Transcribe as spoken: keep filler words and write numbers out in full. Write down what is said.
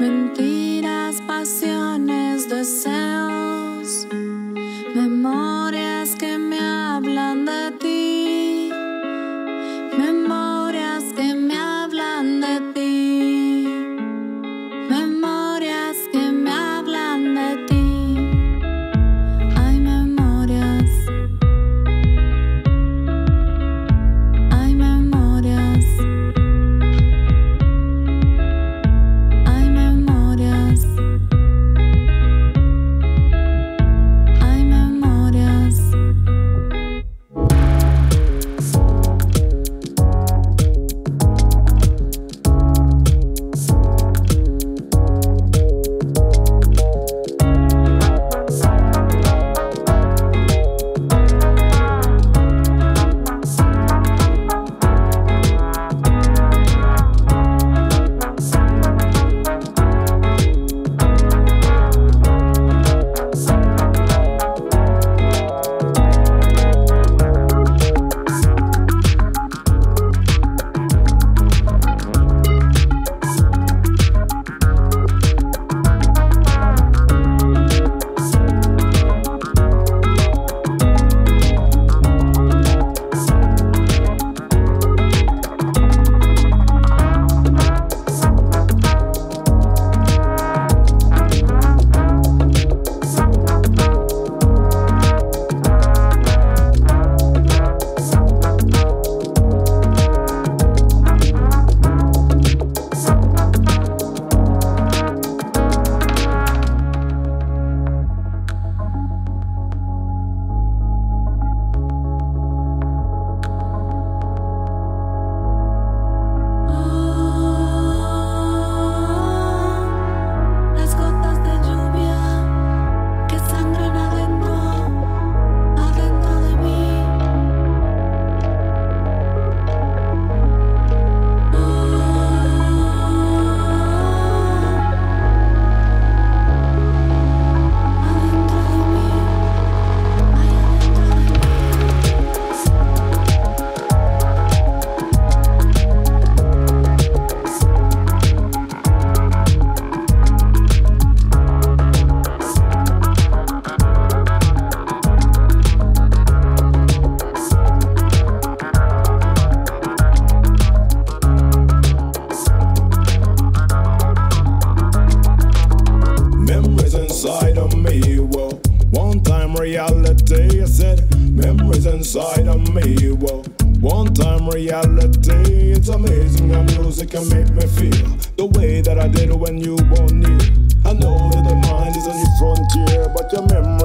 Mentiras, pasiones, deseos, memorias que me hablan de ti, memorias que me hablan de ti, memorias que me hablan de ti. Hay memorias, hay memorias, hay memorias, hay memorias. Inside of me, whoa. One time reality, I said. Memories inside of me, whoa. One time reality, it's amazing how music can make me feel the way that I did when you were near. I know that the mind is a new frontier, but your memory